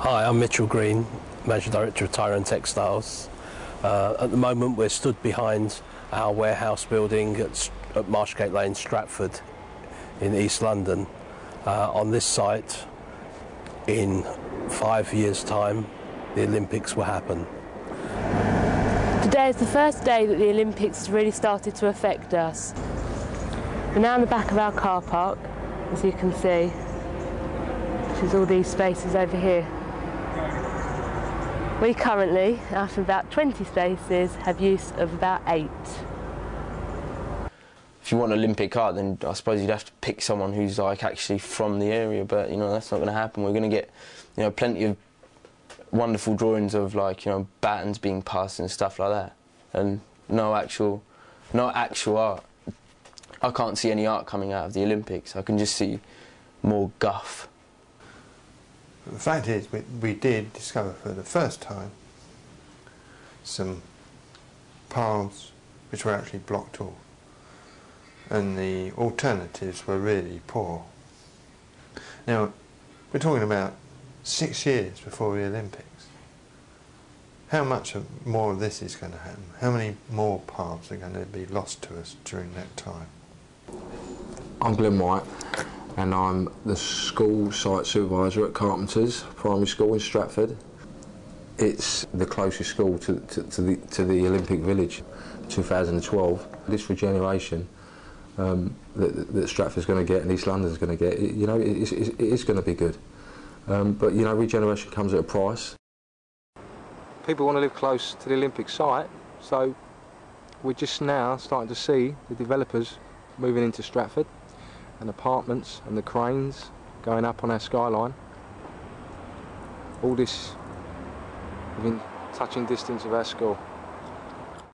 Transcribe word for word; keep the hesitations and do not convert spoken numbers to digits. Hi, I'm Mitchell Green, Managing Director of Tyrone Textiles. Uh, at the moment we're stood behind our warehouse building at, at Marshgate Lane, Stratford in East London. Uh, on this site, in five years' time, the Olympics will happen. Today is the first day that the Olympics really started to affect us. We're now in the back of our car park, as you can see, which is all these spaces over here. We currently, out of about twenty spaces, have use of about eight. If you want Olympic art, then I suppose you'd have to pick someone who's like actually from the area, but you know that's not going to happen. We're going to get, you know, plenty of wonderful drawings of like you know batons being passed and stuff like that, and no actual, no actual art. I can't see any art coming out of the Olympics. I can just see more guff. The fact is, we, we did discover for the first time some paths which were actually blocked off, and the alternatives were really poor. Now, we're talking about six years before the Olympics. How much more of this is going to happen? How many more paths are going to be lost to us during that time? I'm Glenn White, and I'm the school site supervisor at Carpenters Primary School in Stratford. It's the closest school to, to, to, the, to the Olympic Village, two thousand twelve. This regeneration um, that, that Stratford's going to get and East London's going to get, it, you know, it, it, it is going to be good. Um, but, you know, regeneration comes at a price. People want to live close to the Olympic site, so we're just now starting to see the developers moving into Stratford, and apartments and the cranes going up on our skyline. All this within touching distance of our school.